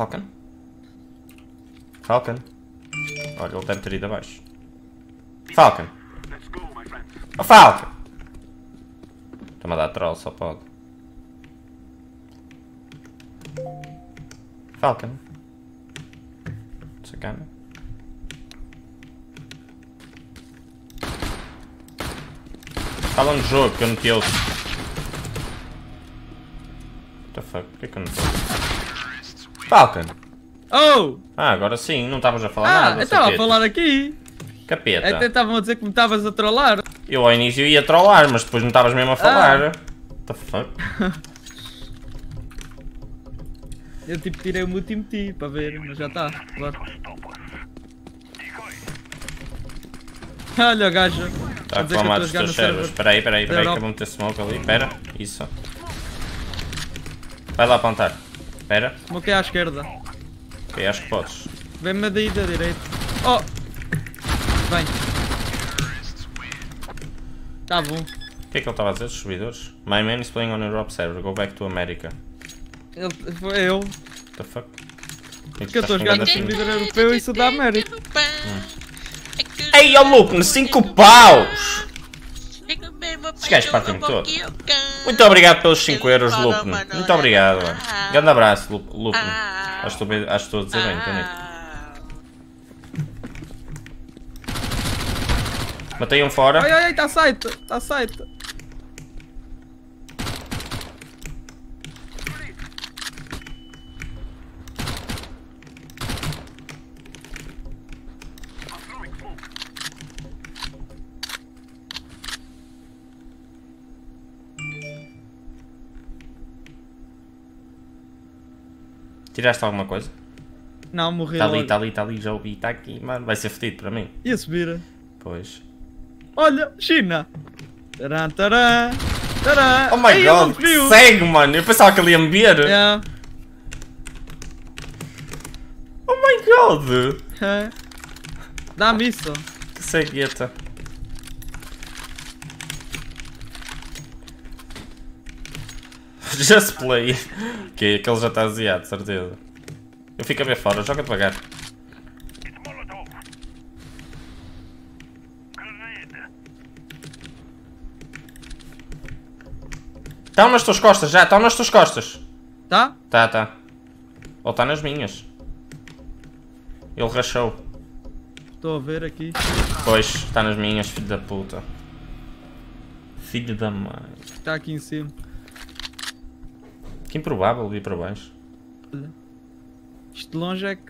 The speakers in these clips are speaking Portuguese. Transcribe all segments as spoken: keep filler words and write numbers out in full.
Falcon? Falcon? Olha, ele deve ter ido abaixo. Falcon! Oh, Falcon! Está-me a dar troll, só pode. Falcon. Sacana. Fala no jogo que eu não te ouço. What the fuck? Porquê que eu não te ouço? Falcon! Oh! Ah, agora sim, não estavas a falar ah, nada. Ah, estava a falar aqui. Capeta. Até estavam a dizer que me estavas a trollar. Eu ao início ia trollar, mas depois não estavas mesmo a falar. Ah. What the fuck? Eu tipo tirei o meu time ti para ver, mas já está, claro. Olha o gajo. Está a reclamar dos teus servers. Espera aí, espera aí, espera aí que eu vou meter smoke ali. Espera, isso. Vai lá apontar. Espera. Smoke é à esquerda. Ok, acho que podes. Vem-me daí da direita. Oh! Vem. Está bom. O que é que ele estava a dizer dos servidores? My man is playing on Europe server, go back to America. Ele, foi eu. What the fuck? Porque eu estou a jogar no servidor europeu e isso da América. Hum. Ei, ó Lucno, cinco paus! Esses gajos partem-me todo. Muito obrigado pelos cinco euros, Lucno. Muito obrigado. Grande abraço, Lucno. Acho que estou a dizer bem, bonito. Matei um fora. Ai, ai, está site, está site. Tiraste alguma coisa? Não, morri. Está ali, está ali, está ali, já ouvi, está aqui, mano. Vai ser fedido para mim. Ia subir. Pois. Olha, China! Taran, taran, taran. Oh my god, que cego, mano! Eu pensava que ele ia me ver. Yeah. Oh my god! É. Dá-me isso. Que cegueta. Just play. Ok, aquele já está aziado, certeza. Eu fico a ver fora, joga devagar. Estão nas tuas costas já, estão nas tuas costas. Tá? Tá, tá. Ou está nas minhas. Ele rachou. Estou a ver aqui. Pois, está nas minhas, filho da puta. Filho da mãe. Está aqui em cima. Que improvável ir para baixo. Isto de longe é que...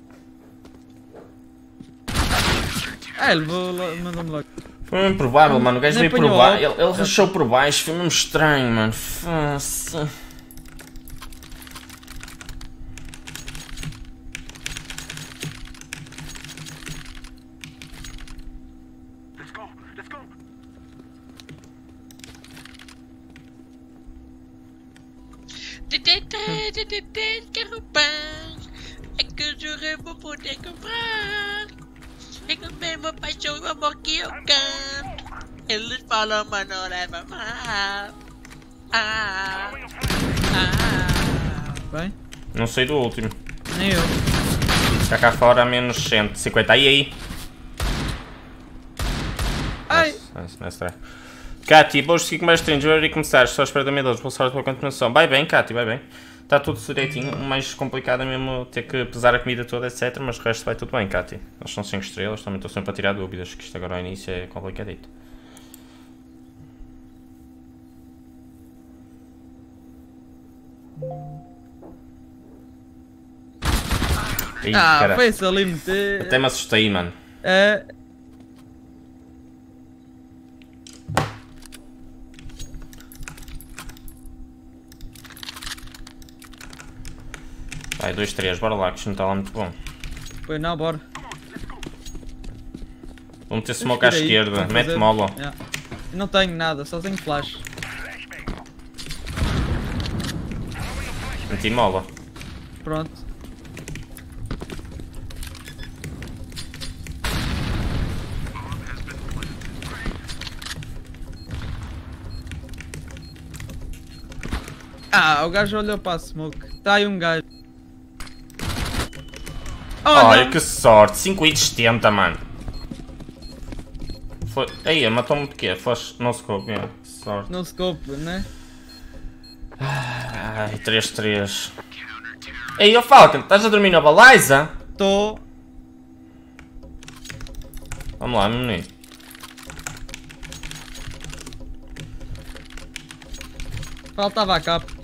Ah, ele mandou-me logo. Foi improvável, mano. O gajo veio por baixo. Ele, ele rachou por baixo. Foi mesmo estranho, mano. Faça. É que eu juro que vou poder comprar. É que mesmo paixão e amor que eu canto. Eles falam, mas não leva mal. Ah, ah. Bem? Não sei do último. Nem eu. Está cá fora a menos cento e cinquenta. E aí? Ai! Nossa, não é estranho. Cati, boas seguir com mais streams. Eu irei começar. Só espero da minha dois. Boa sorte pela continuação. Vai bem, Cati, vai bem. Está tudo direitinho, o mais complicado é mesmo ter que pesar a comida toda, etcétera. Mas o resto vai tudo bem, Cati. Eles são cinco estrelas, também estou sempre a tirar dúvidas, que isto agora ao início é complicadito. Ih, ah, foi-se ali meter... Até me assustei, mano. É... Vai, dois, três, bora lá, que isto não está lá muito bom. Pois não, bora. Vou meter smoke à esquerda, mete mola. Yeah. Não tenho nada, só tenho flash. Meti mola. Pronto. Ah, o gajo olhou para a smoke. Está aí um gajo. Olha, que sorte. cinco e setenta, mano. Foi... Aí, matou-me de quê? Flash... No scope, é. Que sorte. No scope, né? Ai, três três. Ei, ô Falcon, estás a dormir na baliza? Tô. Vamos lá, meu menino. Faltava a capa.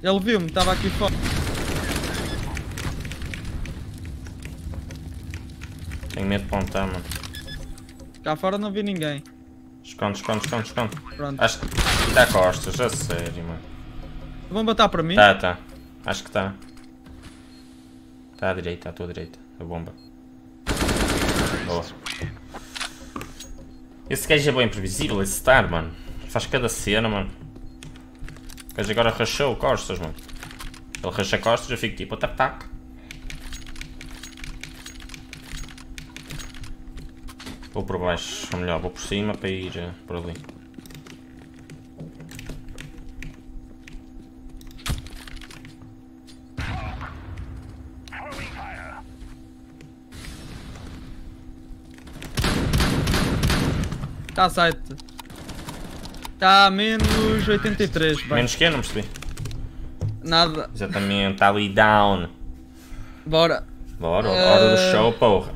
Ele viu-me, estava aqui fora. Tenho medo de pontar, mano. Cá fora não vi ninguém. Esconde, esconde, esconde, esconde. Pronto. Acho que dá costas, a sério, mano. Vão botar para mim? Tá, tá. Acho que tá. Tá à direita, à tua direita. A bomba. Boa. Esse gajo é bem imprevisível, esse star, mano. Faz cada cena, mano. Mas agora rachou costas, mano. Ele racha costas, eu fico tipo tap tap. Vou por baixo, ou melhor, vou por cima para ir uh, por ali. Tá site. Está a menos oitenta e três, vai. Menos que? Não percebi. Nada. Exatamente, está ali down. Bora. Bora, hora uh... do show, porra.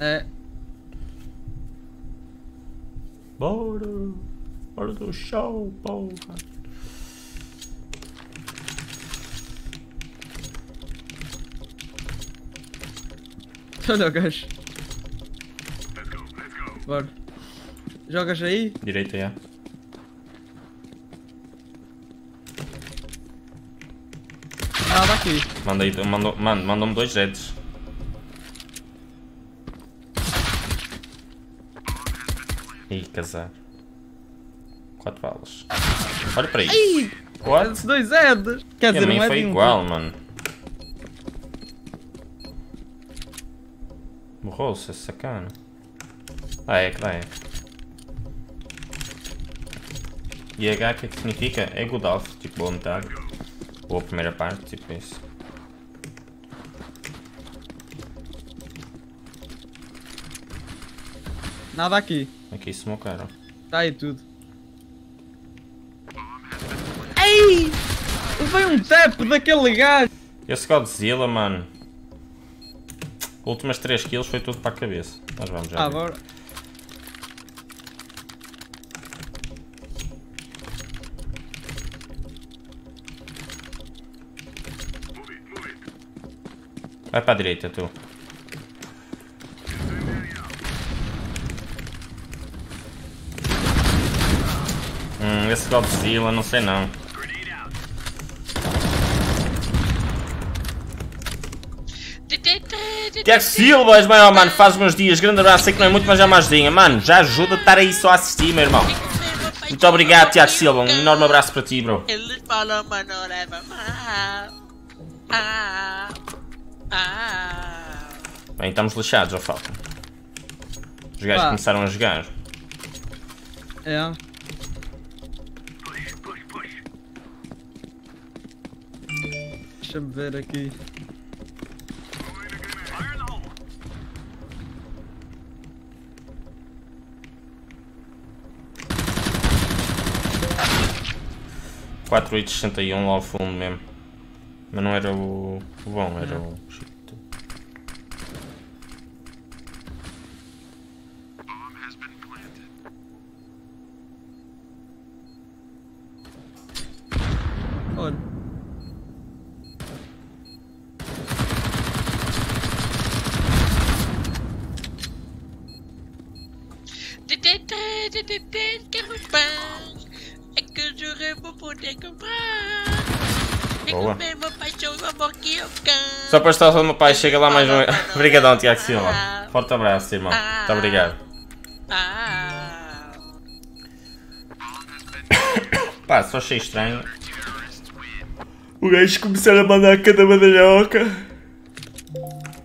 É. Bora. Hora do show, porra. Olha o gajo. Bora. Jogas aí? Direita, já. Ah, dá aqui. Mandei, mandou, mano, mandou-me dois heads. Ih, casar. Quatro balas. Olha para isso. Quase dois heads. Quer dizer, não é foi igual, mano. Morrou-se, sacana. Ah, é que dá, é. E H, o que é que significa? É good off, tipo, boa metade. Ou a primeira parte, tipo isso. Nada aqui. Aqui se mocaram. Tá aí tudo. Ei! Veio um tap daquele gajo! Esse Godzilla, mano. Últimas três kills foi tudo para a cabeça. Nós vamos já. Ah, bora. Vai para a direita, tu. Hum, esse Godzilla, não sei não. Tiago Silva, és maior, mano, faz meus dias. Grande abraço, sei que não é muito, mas é uma ajudinha. Mano, já ajuda a estar aí só a assistir, meu irmão. Muito obrigado, Tiago Silva. Um enorme abraço para ti, bro. Ele falou, mano, leva mal. Ah... Ah. Bem, estamos lixados, ó Falcon. Os gajos ah. começaram a jogar. É. Deixa-me ver aqui. quatro oito seis um lá ao fundo mesmo. Mas não era o bom, era o... Olha. É que eu jurei vou poder comprar. Boa. Só para estar só do meu pai, chega lá mais um. Obrigadão, Tiago Silva. Forte abraço, irmão. Muito obrigado. Pá, só achei estranho. O gajo começou a mandar cada badalhoca.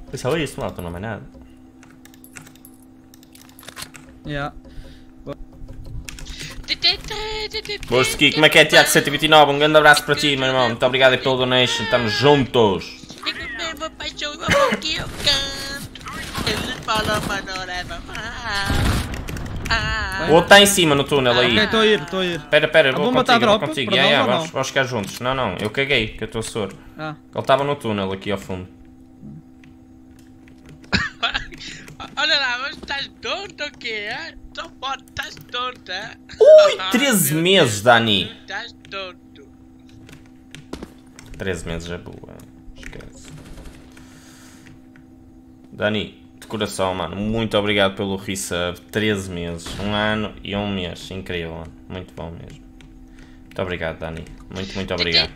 Foi só isso, malta, não é nada. Yeah. Boas, Ski, como é que é, Tiago cento e vinte e nove? Um grande abraço para ti, meu irmão. Muito obrigado pelo donation, estamos juntos. O outro está em cima no túnel aí. Ok, estou a ir, estou a ir. Espera, espera, eu vou contigo, matar a dropa, contigo. Yeah, yeah, vamos, vamos ficar juntos. Não, não, eu caguei, que eu estou soro. Ah. Ele estava no túnel aqui ao fundo. Olha lá, mas estás tonto ou quê? Só pode, estás tonto, é? Ui, treze meses, Dani. Estás tonto. treze meses é boa, esquece. Dani, de coração, mano, muito obrigado pelo resub. treze meses, um ano e um mês, incrível, mano. Muito bom mesmo. Muito obrigado, Dani. Muito, muito obrigado.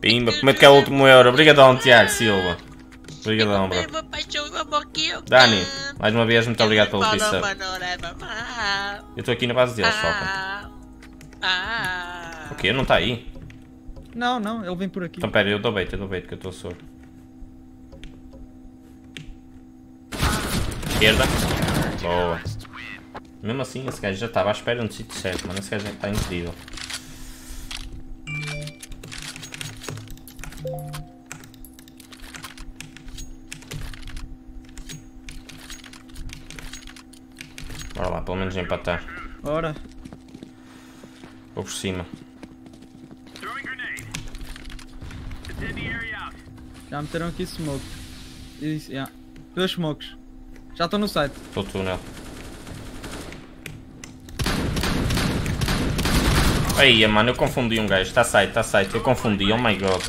Pimba, como é que é o último euro? Obrigadão, Tiago Silva. Obrigadão, bro. Dani, mais uma vez, muito obrigado pelo resub. Eu estou aqui na base deles, só. O quê? Não está aí? Não, não, ele vem por aqui. Então, pera, eu dou bait, eu dou bait, que eu estou soro. Esquerda. Boa. Mesmo assim, esse gajo já estava à espera de um sítio certo, mano. Esse gajo já está incrível. Bora lá, pelo menos empatar. Bora. Vou por cima. Já meteram aqui smoke. Isso, yeah. Dois smokes. Já estou no site. Estou no túnel. Aí, mano, eu confundi um gajo. Está site, está site. Eu confundi, oh my god.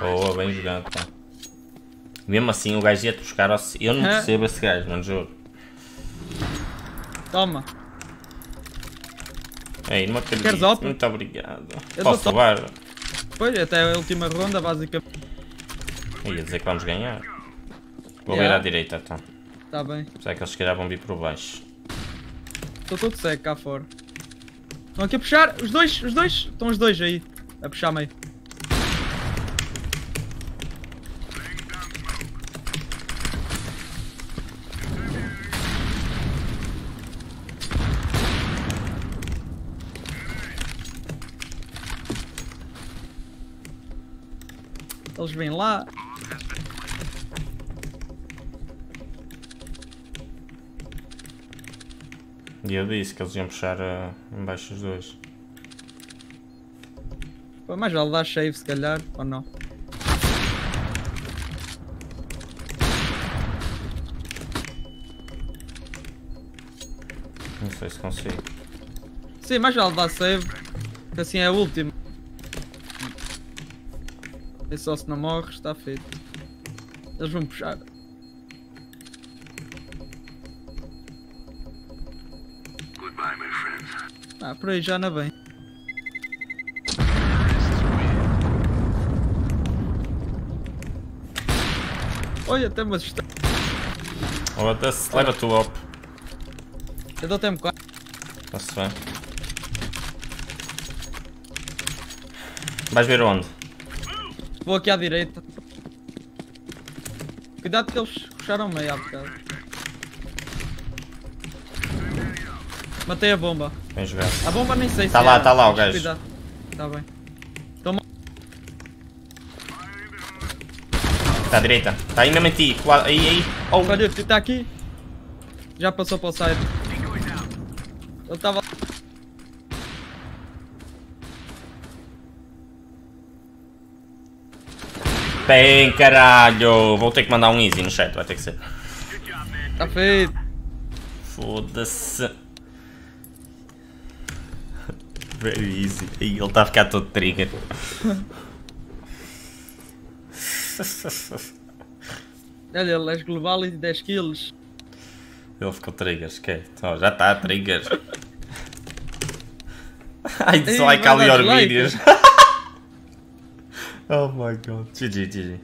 Boa, bem jogado, pá. Mesmo assim o gajo ia-te buscar ao... Eu não percebo esse gajo, mano, juro. Toma. Ei, não acredito. Muito obrigado. Eu posso levar? Pois, até a última ronda, basicamente. Eu ia dizer que vamos ganhar. Vou yeah. vir à direita, então. Tá bem. Será que eles se calhar vão vir por baixo? Estou todo seco cá fora. Estão aqui a puxar. Os dois, os dois. Estão os dois aí. A puxar meio. Eles vêm lá. E eu disse que eles iam puxar uh, embaixo os dois. Pô, mas vale dar shave se calhar, ou não? Não sei se consigo. Sim, mas vale dar shave, que assim é a última. É só se não morres, está feito. Eles vão puxar. Goodbye, my friend. Ah, por aí já anda bem. Olha, até me assustou. Oh, that's... Leva tu up. Eu dou tempo quatro. Está-se bem. Vais ver onde? Vou aqui à direita. Cuidado que eles puxaram meio há bocado. Matei a bomba. Bem jogado. A bomba nem sei se tá é. Está lá, está lá o gajo. Cuidado. Está bem. Toma. Está à direita. Está aí mesmo em ti. Aí, aí. Oh. Olha, está aqui. Já passou para o side. Ele estava... Bem, caralho! Vou ter que mandar um easy no chat, vai ter que ser. Tá feito! Foda-se! Very easy. Ele está a ficar todo trigger. Olha, ele é global e dez quilos. Ele ficou trigger, esquece. Oh, já está a trigger. I dislike all your videos. Oh my god. G G, G G.